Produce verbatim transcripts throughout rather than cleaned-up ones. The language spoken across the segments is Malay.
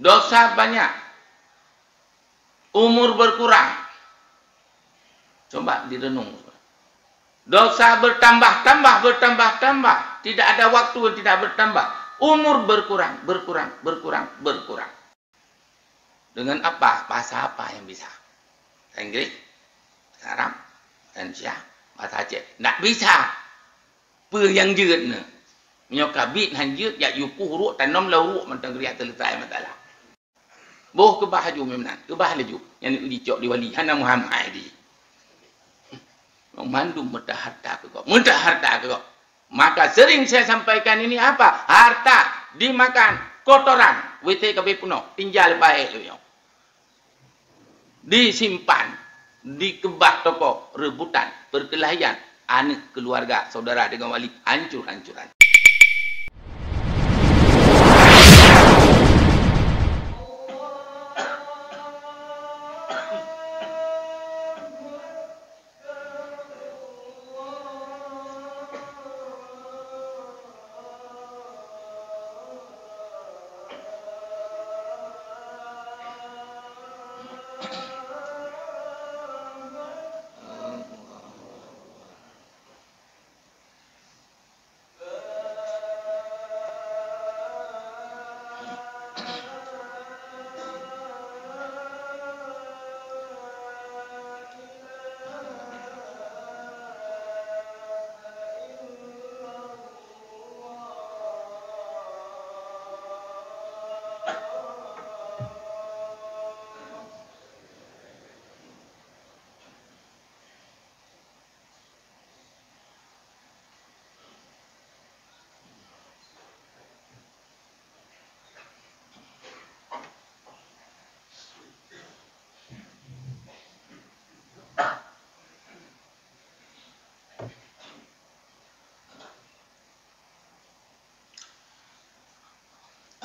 dosa banyak, umur berkurang. Coba direnung. Dosa bertambah, tambah, bertambah, tambah. Tidak ada waktu yang tidak bertambah. Umur berkurang, berkurang, berkurang, berkurang. Dengan apa? Bahasa apa yang bisa? Inggris, Arab, Indonesia, bahasa Aceh. Tidak bisa. Perlu yang jerd. Menyokak bit hanjut, yak yukuh ruk, tanam lau ruk, mentang kriya terletak matalah. Boh kebah haju memang, kebah laju. Yang dicok di wali, hana Muhammad di. Memandu mudah harta ke kau, mudah harta ke kau. Maka sering saya sampaikan ini apa? Harta dimakan kotoran, W T K B penuh, tinggal baik tu. Disimpan, dikebak toko, rebutan, perkelahian, anak keluarga, saudara dengan wali, hancur-hancuran.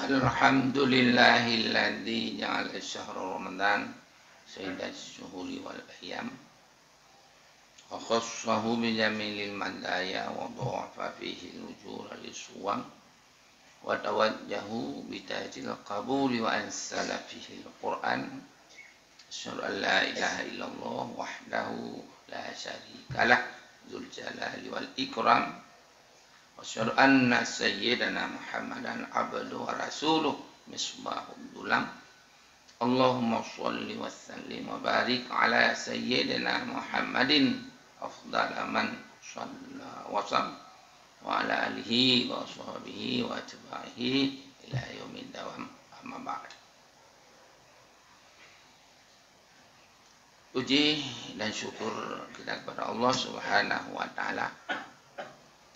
Alhamdulillahilladzi ja'ala syahrul Ramadan sayyidat syuhuri wal ayyam wa khassahu bi jamilil madaya wa dha'afa fihi al-ujura lis-suwam wa tawajjahu bi tajil qabuli wa ansala fihi al-Qur'an asyhadu an la ilaha illallah wahdahu la syarikalah dzul jalali wal ikram Asyhadu anna sayyidana Muhammadan abduhu wa rasuluhu misbahud dulam. Allahumma shalli wa sallim wa barik ala sayyidina Muhammadin afdala man shalla wa sallam wa ala alihi wa sahbihi wa atba'ihi ila yaumil dawam. Amma ba'd. Puji dan syukur kita kepada Allah Subhanahu wa taala.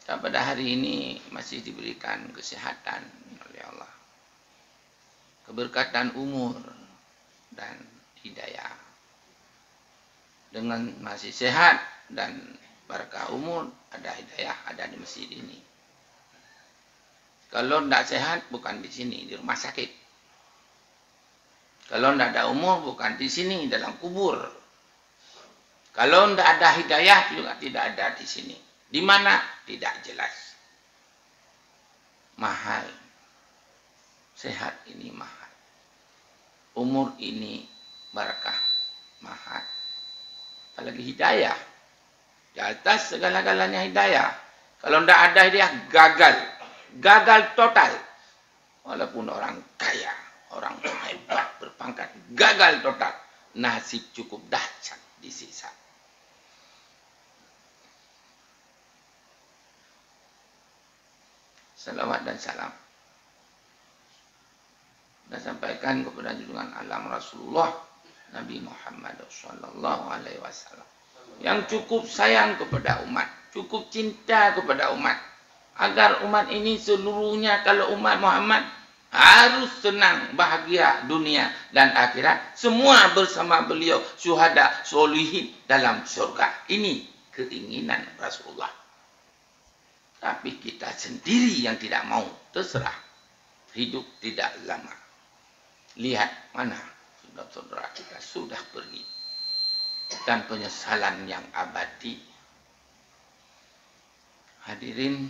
Pada hari ini masih diberikan kesehatan oleh Allah, keberkatan umur dan hidayah. Dengan masih sehat dan berkah umur, ada hidayah, ada di masjid ini. Kalau tidak sehat, bukan di sini, di rumah sakit. Kalau tidak ada umur, bukan di sini, dalam kubur. Kalau tidak ada hidayah, juga tidak ada di sini. Di mana? Tidak jelas. Mahal. Sehat ini mahal. Umur ini barakah. Mahal. Apalagi hidayah. Di atas segala-galanya hidayah. Kalau tidak ada hidayah, gagal. Gagal total. Walaupun orang kaya, orang hebat, berpangkat. Gagal total. Nasib cukup dahsyat di sisa. Salawat dan salam dan sampaikan kepada junjungan alam Rasulullah Nabi Muhammad sallallahu alaihi wasallam yang cukup sayang kepada umat, cukup cinta kepada umat, agar umat ini seluruhnya, kalau umat Muhammad harus senang, bahagia dunia dan akhirat, semua bersama beliau syuhada solihin dalam surga. Ini keinginan Rasulullah. Tapi kita sendiri yang tidak mau, terserah. Hidup tidak lama. Lihat mana saudara-saudara kita sudah pergi. Dan penyesalan yang abadi. Hadirin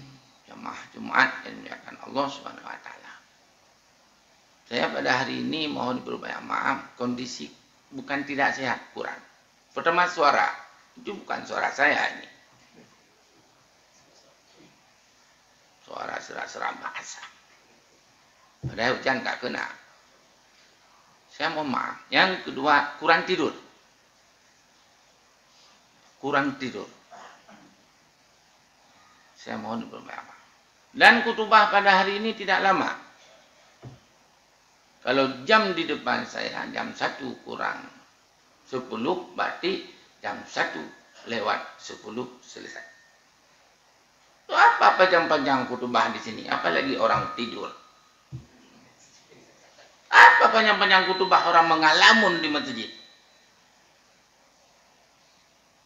jemaah Jumat yang dimuliakan Allah subhanahu wa taala. Saya pada hari ini mohon diperbanyak maaf, kondisi bukan tidak sehat, kurang. Pertama suara, itu bukan suara saya ini. Suara serah-serah bahasa. Padahal hujan tak kena. Saya mohon maaf. Yang kedua, kurang tidur. Kurang tidur. Saya mohon diperbanyak maaf. Dan kutubah pada hari ini tidak lama. Kalau jam di depan saya jam satu kurang sepuluh, berarti jam satu lewat sepuluh selesai. Itu apa panjang-panjang kutubah di sini? Apalagi orang tidur. Apa panjang-panjang kutubah orang mengalamun di masjid?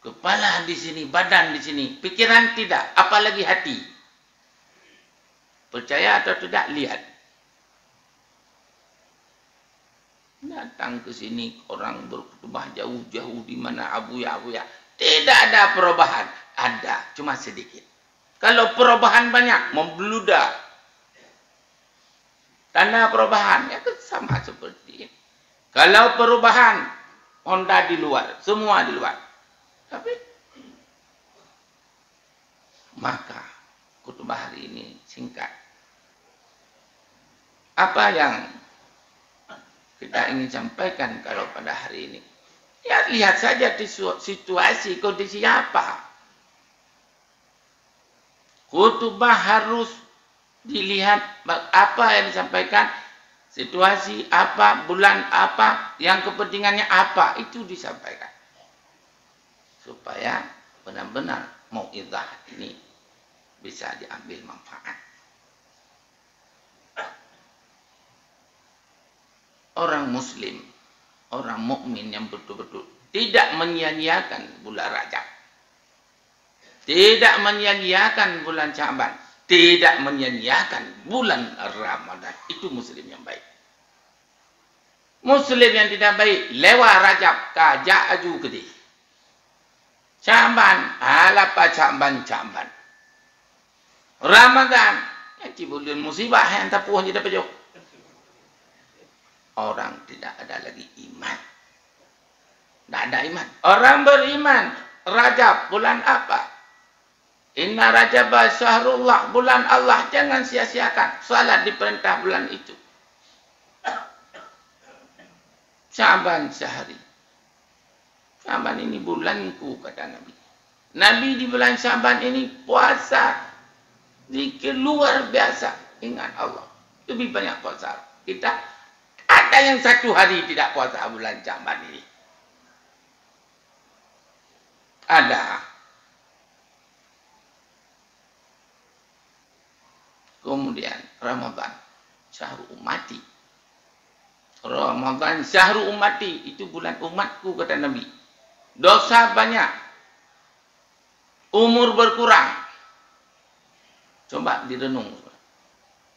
Kepala di sini, badan di sini, pikiran tidak, apalagi hati. Percaya atau tidak, lihat. Datang ke sini orang berkutubah jauh-jauh di mana abu ya abu ya. Tidak ada perubahan. Ada, cuma sedikit. Kalau perubahan banyak, membludak. Tanda perubahan, ya sama seperti ini. Kalau perubahan, Honda di luar, semua di luar. Tapi, maka kutubah hari ini singkat. Apa yang kita ingin sampaikan kalau pada hari ini? Ya, lihat saja situasi, kondisi apa. Khutbah harus dilihat apa yang disampaikan, situasi apa, bulan apa, yang kepentingannya apa, itu disampaikan. Supaya benar-benar mauizah ini bisa diambil manfaat. Orang muslim, orang mukmin yang betul-betul tidak menyia-nyiakan bulan Rajab, tidak menyia-nyiakan bulan Sya'ban, tidak menyia-nyiakan bulan Ramadan, itu muslim yang baik. Muslim yang tidak baik, lewat Rajab kaja'aju kedih. Sya'ban, alapa Sya'ban, Sya'ban. Ramadan, ya cibulian musibah yang tapuh tidak pejauh. Orang tidak ada lagi iman. Tidak ada iman. Orang beriman. Rajab bulan apa? Inna rajaba syahrullah, bulan Allah. Jangan sia-siakan. Salat diperintah bulan itu. Sya'ban sehari. Sya'ban ini bulanku, kata Nabi. Nabi di bulan Sya'ban ini puasa. Zikir luar biasa. Ingat Allah. Lebih banyak puasa. Kita ada yang satu hari tidak puasa bulan Sya'ban ini. Ada. Kemudian Ramadan, syahru ummati. Ramadan syahru ummati, itu bulan umatku, kata Nabi. Dosa banyak. Umur berkurang. Coba direnung.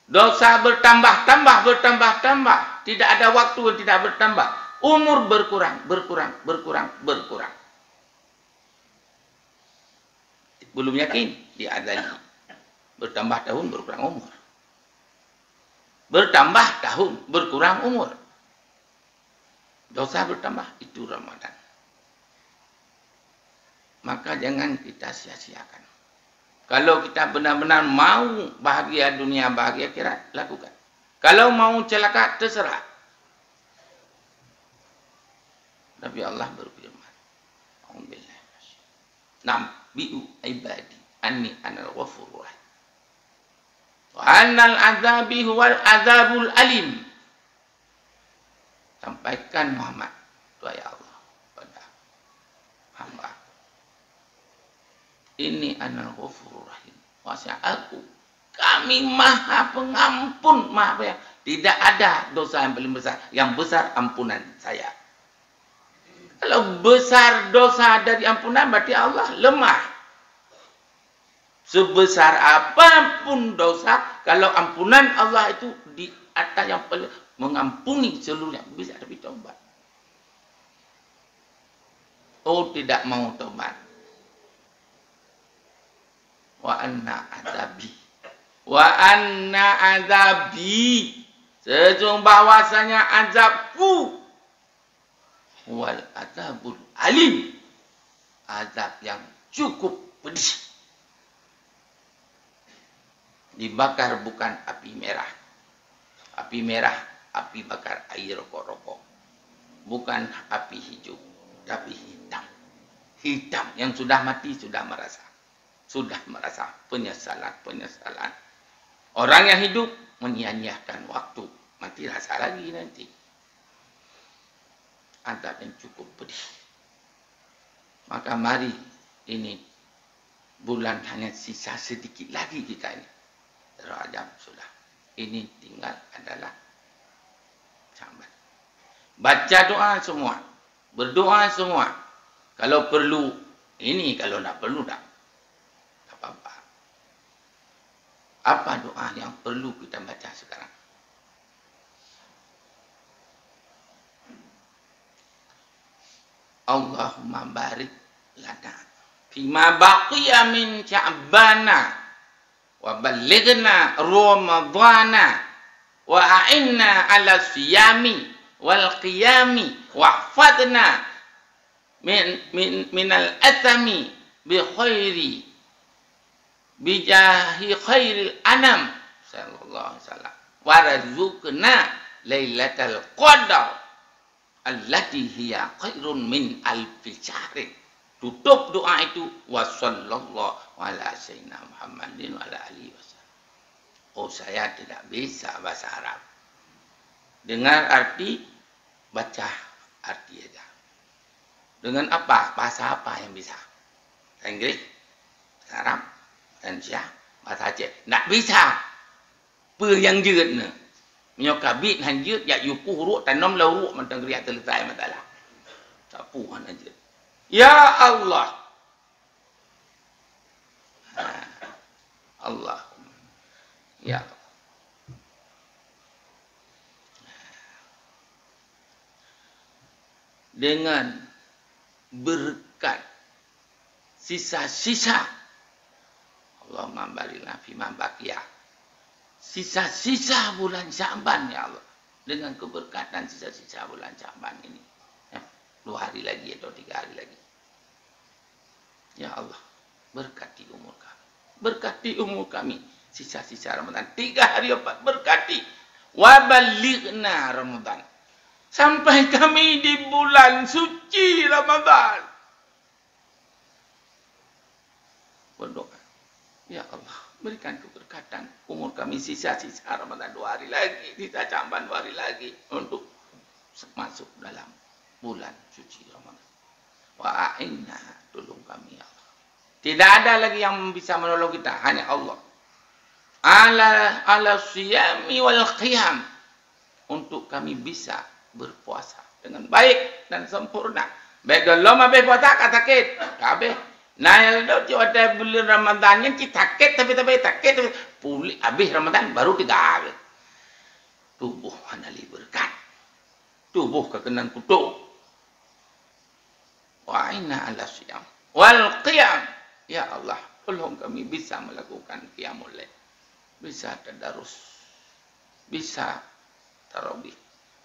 Dosa bertambah-tambah, bertambah-tambah. Tidak ada waktu yang tidak bertambah. Umur berkurang, berkurang, berkurang, berkurang. Belum yakin diadanya. Bertambah tahun, berkurang umur. Bertambah tahun, berkurang umur. Dosa bertambah, itu Ramadan. Maka jangan kita sia-siakan. Kalau kita benar-benar mau bahagia dunia, bahagia akhirat, lakukan. Kalau mau celaka, terserah. Tapi Allah berfirman, Alhamdulillah. Nabi'u ibadi anni anal ghafurur rahim. Wa annal azabi huwal azabul alim. Sampaikan Muhammad, doa ya Allah pada hamba. Ini anal ghafurur rahim. Wahai aku, kami maha pengampun, maha pengampun. Tidak ada dosa yang paling besar. Yang besar ampunan saya. Kalau besar dosa dari ampunan, berarti Allah lemah. Sebesar apapun dosa, kalau ampunan Allah itu di atas yang paling mengampuni seluruhnya, bisa tapi tobat. Oh, tidak mau tobat. Wa anna azabi, wa anna azabi, sejung bahwasanya azabku wal azabul alim, azab yang cukup pedih, dibakar bukan api merah, api merah api bakar air rokok-rokok, bukan api hijau tapi hitam, hitam yang sudah mati sudah merasa sudah merasa penyesalan-penyesalan. Orang yang hidup menyia-nyiakan waktu, mati rasa lagi nanti. Azab yang cukup pedih. Maka mari ini bulan hanya sisa sedikit lagi kita ini. Rajab sudah. Ini tinggal adalah sabar. Baca doa semua. Berdoa semua. Kalau perlu ini, kalau nak perlu tak. Tak apa-apa. Apa doa yang perlu kita baca sekarang? Allahumma barik lana fima baqiya min sya'bana wa ballighna ramadhana wa a'inna 'ala siyami wal qiyami wahfadna min min minal athami bi khairi bi jahi khairil anam sallallahu alaihi wasallam warzuqna lailatal qadar allati hiya khairun min alfi syahrin. Tutup doa itu wa sallallahu ala sayyidina Muhammadin wa ala alihi wasallam. Oh, saya tidak bisa bahasa Arab. Dengar arti, baca arti aja. Dengan apa? Bahasa apa yang bisa? Inggris, Arab, Indonesia, bahasa Aceh. Tidak bisa. Per yang jeut ne. Menyoka bit hanjut yak yuku huruk tanam la huruk mentang riak terletak matalah. Tak puan aja. Ya Allah. Allah. Ya. Dengan berkat sisa-sisa Allahumma barik lana fima baqiya. Sisa-sisa bulan Sya'ban ya Allah. Dengan keberkatan sisa-sisa bulan Sya'ban ini. Ya, dua hari lagi atau tiga hari lagi. Ya Allah, berkati umur kami. Berkati umur kami. Sisa-sisa Ramadan. Tiga hari empat berkati. Wa ballighna Ramadan. Sampai kami di bulan suci Ramadan. Berdoa. Ya Allah, berikan keberkatan umur kami sisa-sisa Ramadan dua hari lagi, sisa Sya'ban dua hari lagi untuk masuk dalam bulan suci Ramadan. Wa a'inna, tolong kami ya Allah. Tidak ada lagi yang bisa menolong kita, hanya Allah. Ala ala siyami wal qiyam, untuk kami bisa berpuasa dengan baik dan sempurna. Baik dalam mabe puasa katakit, kabeh. Nah, yang itu ada bulan Ramadannya kita ket tapi tapi taket pulih habis Ramadan baru tiga hari. Tubuh hanali berkat. Tubuh kekenan kutuk. Wa inna ala siyam wal qiyam. Ya Allah, tolong kami bisa melakukan qiyamul lail. Bisa tadarus. Bisa tarawih.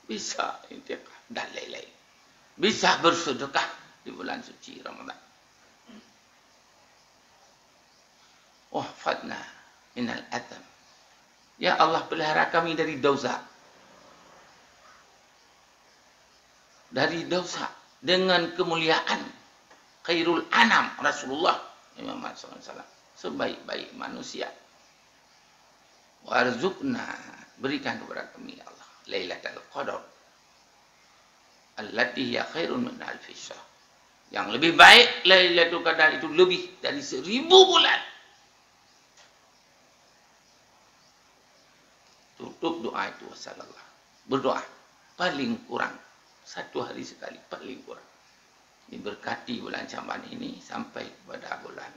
Bisa intiqah dan lain-lain. Bisa bersedekah di bulan suci Ramadan. Wahfadna minal atam. Ya Allah, pelihara kami dari dosa. Dari dosa dengan kemuliaan khairul anam Rasulullah Imam sallallahu alaihi wasallam, sebaik-baik manusia. Warzuqna, berikan kepada kami ya Allah lailatul qadar allati hiya khairun min alfi syahr. Yang lebih baik lailatul qadar itu lebih dari seribu bulan. Tutup doa itu wasallallah. Berdoa paling kurang satu hari sekali, paling kurang. Diberkati bulan Sya'ban ini sampai kepada bulan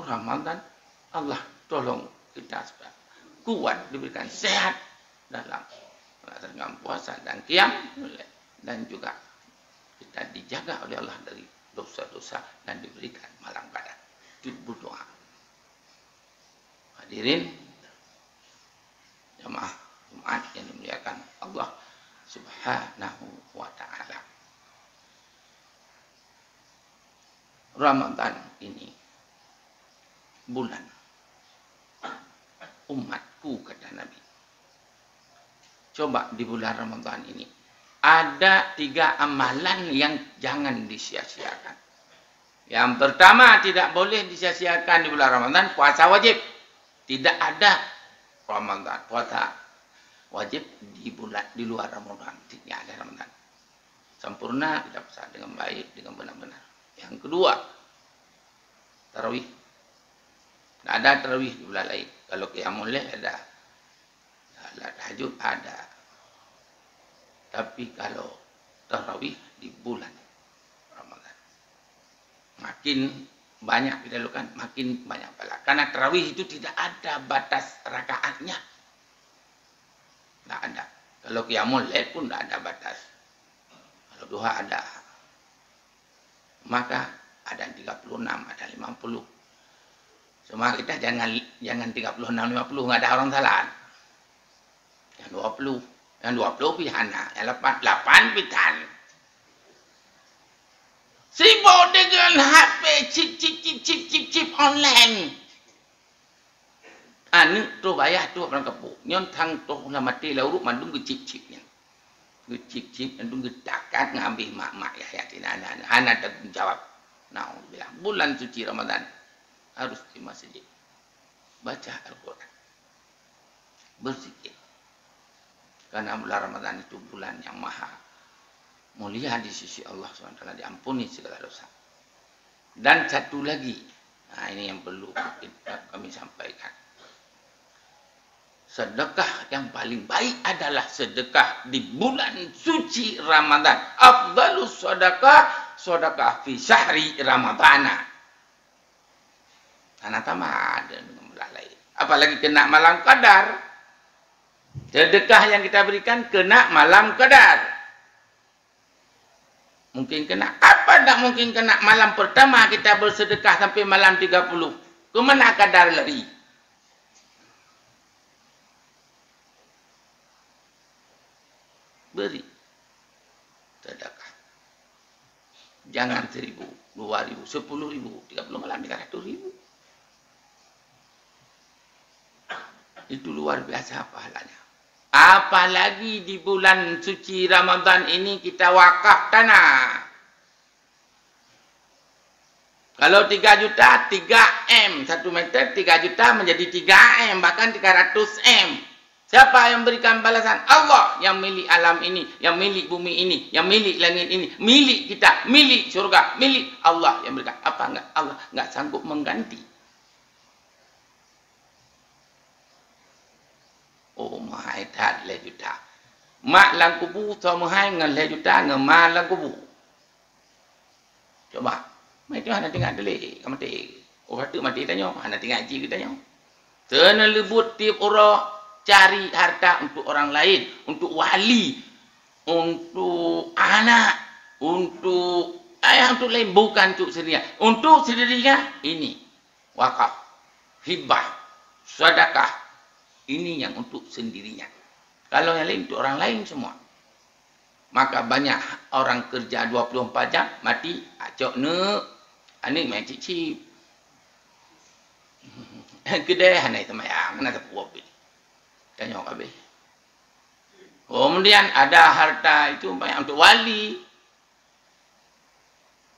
Ramadan. Allah tolong kita supaya kuat, diberikan sehat dalam melaksanakan puasa dan qiyam dan juga kita dijaga oleh Allah dari dosa-dosa dan diberikan malangkadah. Kita berdoa. Hadirin jemaah Jumat yang dimuliakan Allah Subhanahu wa ta'ala. Ramadan ini bulan umatku, kata Nabi. Coba di bulan Ramadan ini ada tiga amalan yang jangan disia-siakan. Yang pertama, tidak boleh disia-siakan di bulan Ramadan, puasa wajib. Tidak ada Ramadan puasa wajib di bulan di luar Ramadan. Tidak ada Ramadan. Sempurna kita puasa dengan baik, dengan benar-benar. Yang kedua, tarawih. Tidak ada tarawih di bulan lain. Kalau qiyamul lail ada, tahajud ada. Tapi kalau tarawih di bulan Ramadan makin banyak dilakukan, makin banyak pahala. Karena tarawih itu tidak ada batas rakaatnya. Tidak ada. Kalau qiyamul lail pun tidak ada batas. Kalau duha ada. Maka ada tiga puluh enam, ada lima puluh. Cuma kita jangan jangan tiga puluh enam, lima puluh, nggak ada orang salah. Yang dua puluh, yang dua puluh pihana, yang delapan pitan. Sibuk dengan H P, cip cip cip cip cip cip online. Anu tu bayar tu orang kepuk. Nyon tang tu lah mati lalu mandung ke cip cipnya. Cip-cip itu gedakat ngambil mak-mak ya yakin anak-anak anak tanggung jawab. Nah, bilang bulan suci Ramadan harus di masjid baca Al-Quran, berzikir, karena bulan Ramadan itu bulan yang maha mulia di sisi Allah Subhanahu wa ta'ala, diampuni segala dosa. Dan satu lagi, nah ini yang perlu kami sampaikan. Sedekah yang paling baik adalah sedekah di bulan suci Ramadan. Afdalus sedekah, sedekah fi syahri Ramadana. Karena tamat dan bulan lain. Apalagi kena malam qadar. Sedekah yang kita berikan kena malam qadar. Mungkin kena. Apa tak mungkin kena malam pertama kita bersedekah sampai malam tiga puluh. Kemana qadar lari? Beri sedekah, jangan seribu, dua ribu, sepuluh ribu, tiga puluh malam, tiga ratus ribu. Itu luar biasa pahalanya. Apalagi di bulan suci Ramadan ini kita wakaf tanah. Kalau tiga juta, tiga m, satu meter tiga juta menjadi tiga m, bahkan tiga ratus m. Siapa yang berikan balasan? Allah yang milik alam ini, yang milik bumi ini, yang milik langit ini, milik kita, milik surga, milik Allah yang berikan. Apa enggak? Allah enggak sanggup mengganti. Oh mahai tak leh juta. Mak lang kubu so mahai ngan leh juta ngan ma lang kubu. Coba. Macam mana tengah delik? Kamu tengok. Orang tu mati tanya. Mana tengah ji kita tanya. Tena lebut tiap orang. Cari harta untuk orang lain, untuk wali, untuk anak, untuk ayah, untuk lain, bukan untuk sendirinya. Untuk sendirinya ini wakaf, hibah, sedekah. Ini yang untuk sendirinya. Kalau yang lain untuk orang lain semua. Maka banyak orang kerja dua puluh empat jam mati acok ne, ani main cicip. Kedai hanai temayang, mana terpuap ini. Tanya orang habis. Kemudian ada harta itu banyak untuk wali.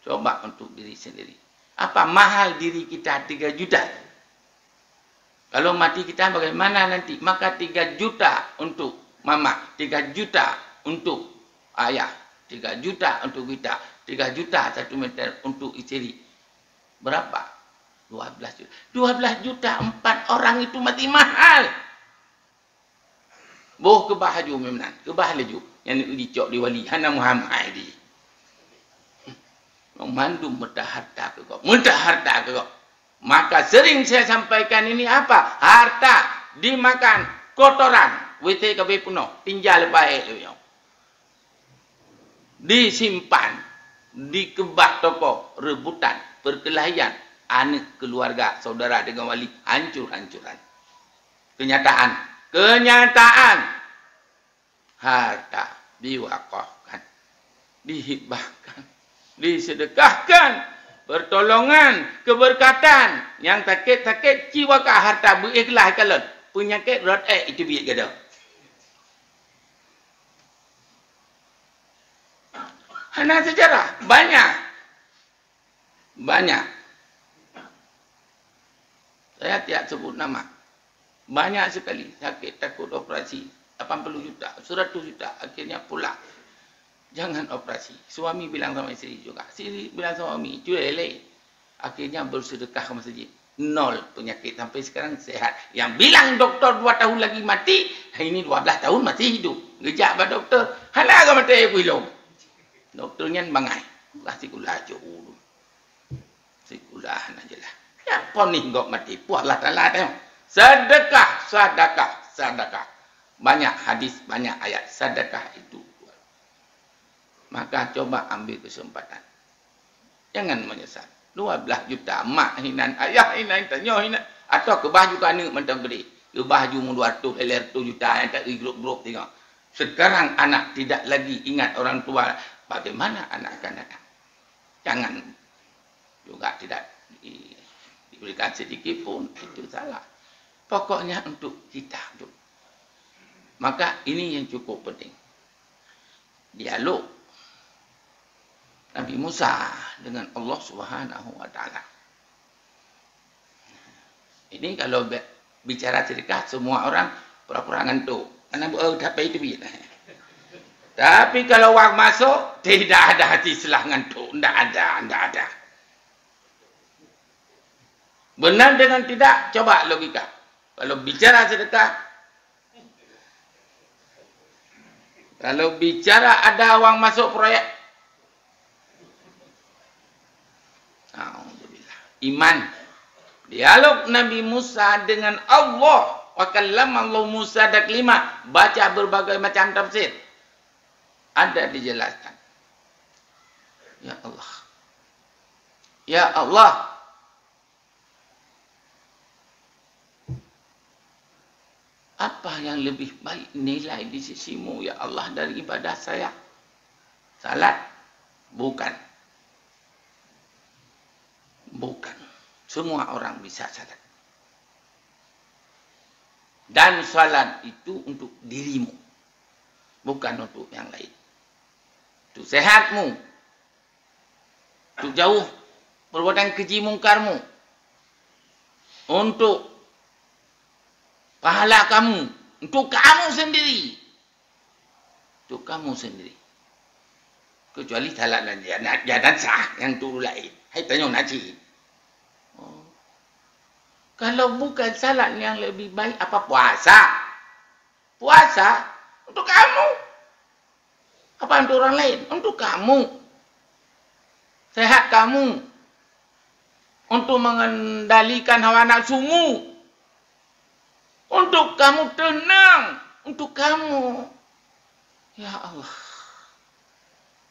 Coba untuk diri sendiri. Apa mahal diri kita tiga juta? Kalau mati kita bagaimana nanti? Maka tiga juta untuk mama, tiga juta untuk ayah, tiga juta untuk kita, tiga juta satu meter untuk istri. Berapa? dua belas juta. dua belas juta empat orang itu mati mahal. Boh ke bahaju memang, ke bahaju yang dicok di wali hana Muhammad di. Memandum mentah harta ke kau, mentah harta ke kau. Maka sering saya sampaikan ini apa? Harta dimakan kotoran, W T ke penuh, tinggal baik lebiau. Disimpan, dikebak toko, rebutan, perkelahian, anak keluarga, saudara dengan wali hancur-hancuran. Kenyataan Kenyataan harta diwakafkan, dihibahkan, disedekahkan, pertolongan, keberkatan. Yang takit-takit jiwa ke harta berikhlas kalau penyakit rot eh itu biar gaduh. Hanya sejarah banyak, banyak. Saya tidak sebut nama. Banyak sekali sakit takut operasi lapan puluh juta, seratus juta akhirnya pulang. Jangan operasi. Suami bilang sama isteri juga. Isteri bilang sama suami, cueleh. Akhirnya bersedekah ke masjid. Nol penyakit sampai sekarang sehat. Yang bilang doktor dua tahun lagi mati, ini dua belas tahun masih hidup. Gejak bah doktor. Halah ke mati belum. Doktornya bangai. Kasih kulah aja dulu. Kasih kulah aja lah. Ya pun ni kok mati. Puahlah talah tengok. Sedekah, sedekah, sedekah. Banyak hadis, banyak ayat. Sedekah itu. Maka coba ambil kesempatan. Jangan menyesal. dua belas juta mak hinan, ayah hinan, tanya hinan. Atau ke baju ke anak macam beri. Ke baju mu dua ratus, seratus juta yang tak grup-grup tengok. Sekarang anak tidak lagi ingat orang tua. Bagaimana anak akan datang? Jangan juga tidak di, diberikan sedikit pun. Itu salah. Pokoknya untuk kita. Untuk. Maka ini yang cukup penting. Dialog Nabi Musa dengan Allah Subhanahu wa taala. Ini kalau bicara sedekah semua orang pura-pura ngantuk. Karena oh, dapat itu biar. Tapi kalau orang masuk tidak ada hati selah ngantuk, tidak ada, tidak ada. Benar dengan tidak coba logika. Kalau bicara sedekah, kalau bicara ada orang masuk proyek iman. Dialog Nabi Musa dengan Allah. Wa kallama Allah Musa taklima. Baca berbagai macam tafsir. Ada dijelaskan. Ya Allah. Ya Allah. Apa yang lebih baik nilai di sisimu ya Allah dari ibadah saya? Salat? Bukan. Bukan. Semua orang bisa salat. Dan salat itu untuk dirimu. Bukan untuk yang lain. Untuk sehatmu. Untuk jauh perbuatan keji mungkarmu. Untuk pahala kamu. Untuk kamu sendiri. Untuk kamu sendiri. Kecuali salat dan jadat sah yang turun lain. Hai tanya Najib. Oh. Kalau bukan salat yang lebih baik apa puasa? Puasa untuk kamu. Apa untuk orang lain? Untuk kamu. Sehat kamu. Untuk mengendalikan hawa nafsumu. Untuk kamu tenang. Untuk kamu. Ya Allah.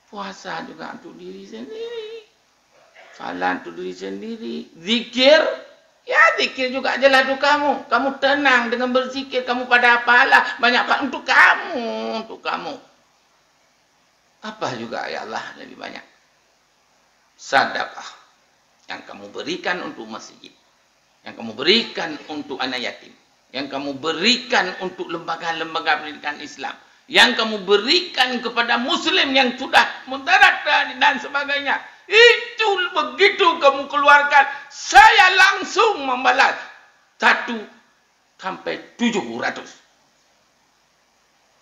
Puasa juga untuk diri sendiri. Salat untuk diri sendiri. Zikir. Ya zikir juga ajalah untuk kamu. Kamu tenang dengan berzikir. Kamu pada apalah. Banyak apa untuk kamu. Untuk kamu. Apa juga ya Allah lebih banyak. Sedekah. Yang kamu berikan untuk masjid. Yang kamu berikan untuk anak yatim. Yang kamu berikan untuk lembaga-lembaga pendidikan Islam. Yang kamu berikan kepada muslim yang sudah mudarat dan sebagainya. Itu begitu kamu keluarkan, saya langsung membalas satu sampai tujuh ratus,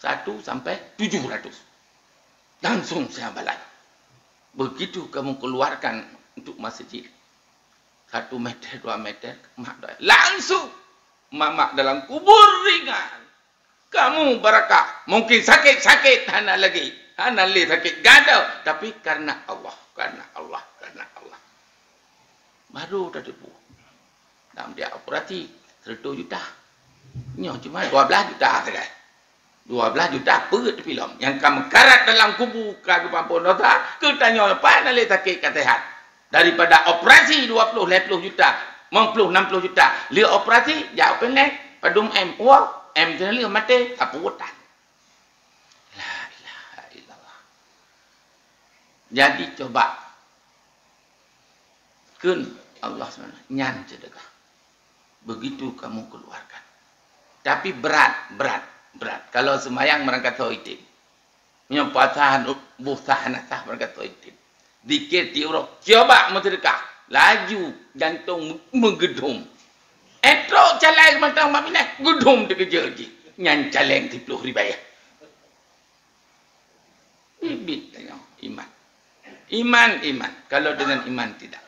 satu sampai tujuh ratus, langsung saya balas. Begitu kamu keluarkan untuk masjid, satu meter dua meter, langsung mamak dalam kubur ringan. Kamu barakah, mungkin sakit sakit, hana lagi, hana lagi sakit gaduh, tapi karena Allah. Karena Allah, karena Allah. Baru dah tipu. Dalam dia operasi seratus juta. Ini cuma dua belas juta saja. dua belas juta perut film. Yang kamu karat dalam kubu kagu pampun dosa. Ketanya apa nalih sakit kesehat. Daripada operasi dua puluh, tiga puluh juta. empat puluh, enam puluh juta. Lia operasi, jauh penek. Padum M. Wow. M. Jenali mati. Apa hutan. Jadi coba kun Allah subhanahu wa taala nyan sedekah. Begitu kamu keluarkan. Tapi berat, berat, berat. Kalau semayang merangkat tauhid. Menyampaikan buh tahanatah merangkat tauhid. Dikir tiurok. Coba sedekah. Laju jantung menggedum. Etrok calai matang mabinah gedum dia kerja je. Nyan calai tiga puluh ribayah. Bibit tanya iman. Iman, iman. Kalau dengan iman tidak.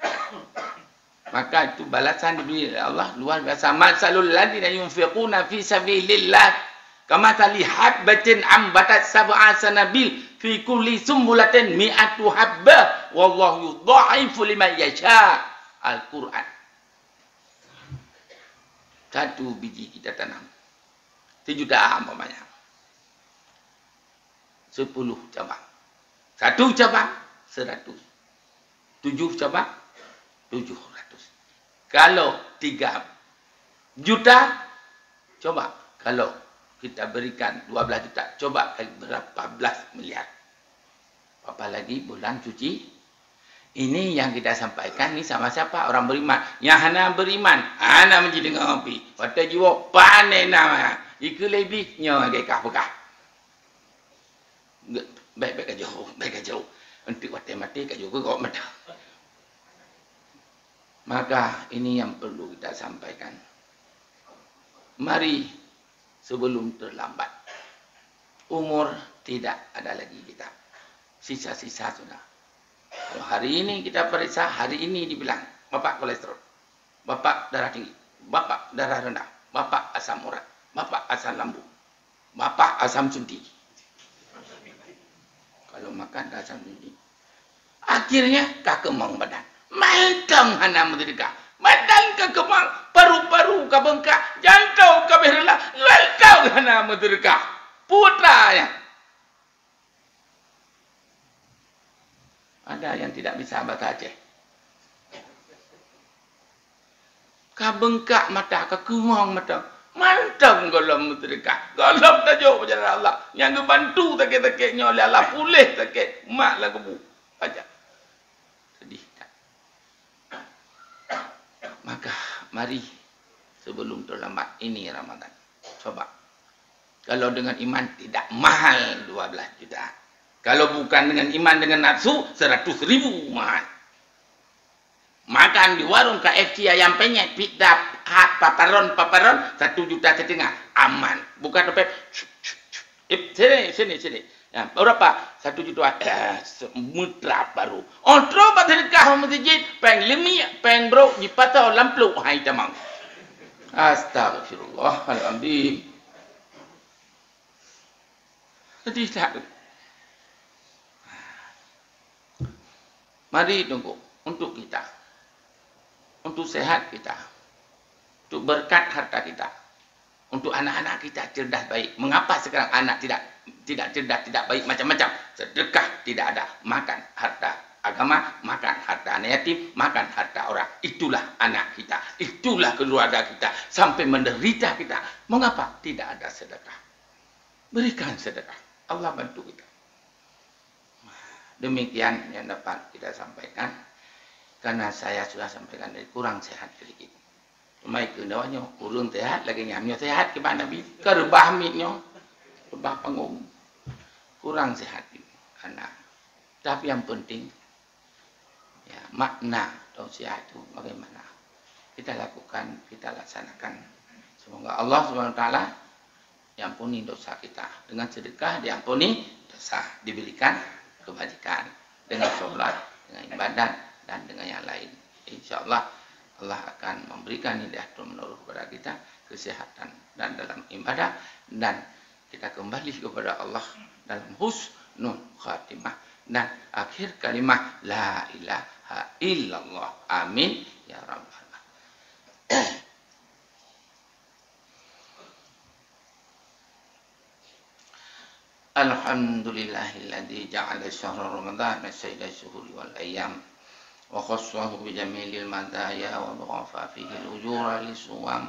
Maka itu balasan diberi Allah luar biasa. Masalul ladzina yunfiquna fi sabilillah kamatsali habbatin ambatat sab'a sanabil fi kulli sumbulatin mi'atu habbah wallahu yudha'ifu liman yasha. Al-Quran. Satu biji kita tanam. tujuh juta umpamanya. sepuluh cabang. Satu cabang seratus, tujuh coba, tujuh ratus. Kalau tiga juta, coba kalau kita berikan dua belas juta, coba kali berapa belas miliar. Apalagi bulan suci, ini yang kita sampaikan ni sama siapa orang beriman. Yang hana beriman, hana menjadi ngopi. Pada jiwa panen nama, ikut lebih nyawa gakah pekah. Baik baik aja, baik aja. Untuk matematika juga kok matah. Maka ini yang perlu kita sampaikan. Mari sebelum terlambat. Umur tidak ada lagi kita. Sisa-sisa sudah. Kalau hari ini kita periksa, hari ini dibilang bapak kolesterol, bapak darah tinggi, bapak darah rendah, bapak asam urat, bapak asam lambung, bapak asam sunti. Kalau makan asam ini, akhirnya kakemang badan. Matang hanam mereka. Badan kakemang, paru-paru kabengkak, jantung kabirlah, lalkau hanam mereka. Putranya. Ada yang tidak bisa baca Aceh. Kabengkak mata, kakemang mata. Mantap golong mereka. Golong tajuk berjalan Allah. Yang kebantu takik-takiknya oleh Allah. Pulih takik. Maklah kebu. Pajak. Sedih tak? Maka mari sebelum terlambat. Ini Ramadan. Coba. Kalau dengan iman tidak mahal dua belas juta. Kalau bukan dengan iman dengan nafsu seratus ribu mahal. Makan di warung K F C ayam penyet. Pita paparon-paparon satu juta setengah aman, bukan dompet sini, sini, sini ya, berapa? Satu juta eh, mutra baru ontro baterikah masjid peng limi, peng bro dipatah lampluk hai tamang astagfirullah alhamdulillah sedih tak? Mari tunggu untuk kita untuk sehat kita untuk berkat harta kita, untuk anak-anak kita cerdas baik. Mengapa sekarang anak tidak tidak cerdas, tidak baik macam-macam? Sedekah tidak ada, makan harta agama, makan harta anak yatim, makan harta orang. Itulah anak kita, itulah keluarga kita sampai menderita kita. Mengapa tidak ada sedekah? Berikan sedekah, Allah bantu kita. Demikian yang dapat kita sampaikan, karena saya sudah sampaikan dari kurang sehat sedikit. Mai ke nawanya urung sehat lagi nyamnya sehat ke Pak Nabi ke rebah mitnya rebah panggung kurang sehat anak tapi yang penting ya makna tausiah itu bagaimana kita lakukan kita laksanakan semoga Allah Subhanahu wa taala diampuni dosa kita dengan sedekah diampuni dosa diberikan kebajikan dengan sholat dengan ibadah dan dengan yang lain insyaallah Allah akan memberikan hidayah menurut kepada kita kesehatan dan dalam ibadah dan kita kembali kepada Allah dalam husnul khatimah dan akhir kalimah la ilaha illallah amin ya rabbal alamin. Alhamdulillahilladzi ja'ala syahra ramadhana sayyidal syuhuri wal ayyam وخصه بجميل المزايا وضعف فيه الأجور للصوام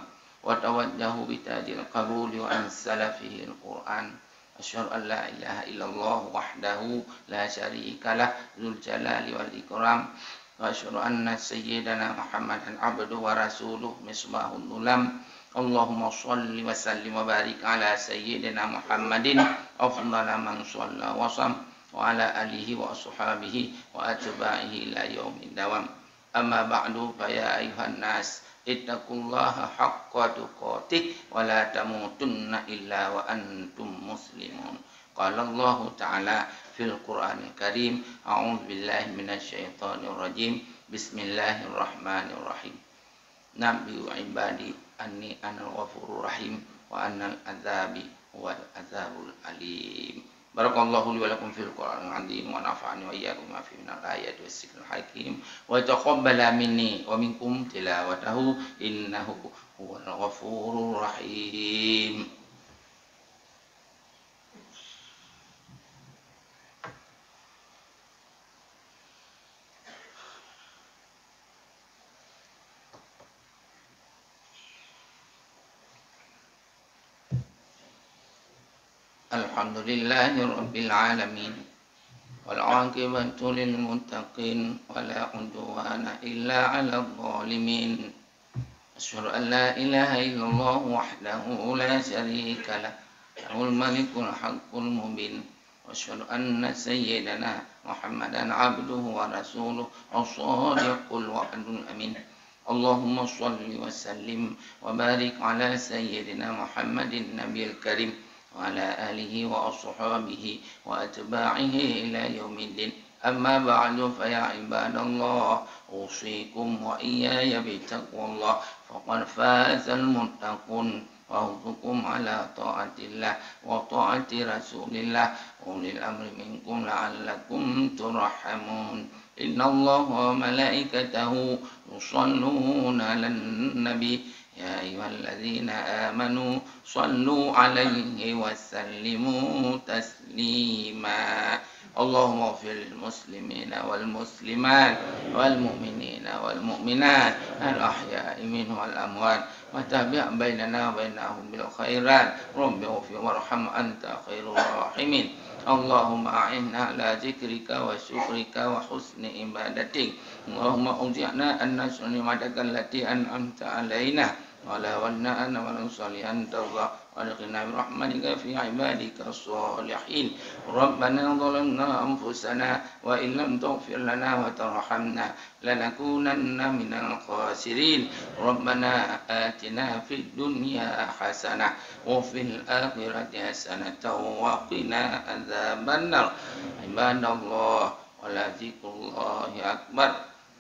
وتوجه بتاج القبول وعن سلفه القرآن Asyhadu an la ilaha illallah wahdahu la syarikalah dzul jalali wal ikram. Wa asyhadu anna sayyidana Muhammadan abduhu wa rasuluhu misbahun nulam. Allahumma shalli wa sallim wa barik ala sayyidina Muhammadin afdala man shalla wa sam wa ala alihi wa ashabihi wa atba'ihi ila yaumid dawam. Amma ba'du fa ya ayuhan nas ittaqullaha haqqa tuqatih wa la tamutunna illa wa antum muslimun. Qala Allah ta'ala fil Qur'anil Karim, a'udzu billahi minasyaitonir rajim. Bismillahirrahmanirrahim. Nabiu ibadi anni anal ghafurur rahim wa annal azabi wal azabul alim. Barakallahu li wa lakum fil Qur'anil azim wa nafa'ani wa iyyakum ma fihi minal ayati waszikril hakim wa taqabbala minni wa minkum tilawatahu innahu huwal ghafurur rahim. Alhamdulillahirabbil alamin wal 'aqibatu lil muttaqin wala 'udwana illa 'alal zalimin. Asyhadu an la ilaha illallah wahdahu la syarika lah lahul malikul haqqul mubin. Asyhadu anna sayyidana Muhammadan 'abduhu wa rasuluhu as-shadiqul wa'dul amin. Allahumma shalli wa sallim wa barik 'ala sayyidina Muhammadin nabiyil karim wa ala alihi wa ashabihi wa atba'ihi ila yaumiddin. Amma ba'du fa ya ibadallah usikum wa iyaya bitaqwallah faqad fazal muttaqun wa hukum ala ta'atillah wa ta'ati rasulillah ulil amri minkum la'allakum turhamun. Innallaha wa malaikatahu yusalluna 'alan nabi ya ayyuhalladzina amanu sallu alaihi wa sallimu taslima. Allahumma fil muslimina wal muslimat wal mu'minina wal mu'minat al ahya'i minhum wal amwat wa tabi' bainana wa bainahum bil khairat rabbi warham anta khairur rahimin. Allahumma a'inna ala zikrika wa syukrika wa husni ibadatik. Allahumma uzi'na anna sunni madakan lati an'amta alaina wa la wanna anna wa nusali anta wa alqina birahmatika fi ibadika as-salihin. Rabbana zalamna anfusana wa illam taghfir lana wa tarhamna lanakunanna minal khasirin. Rabbana atina fid dunya hasanah wa fil akhirati hasanatan wa qina adzabannar. Ibadallah wa la zikrullahi akbar.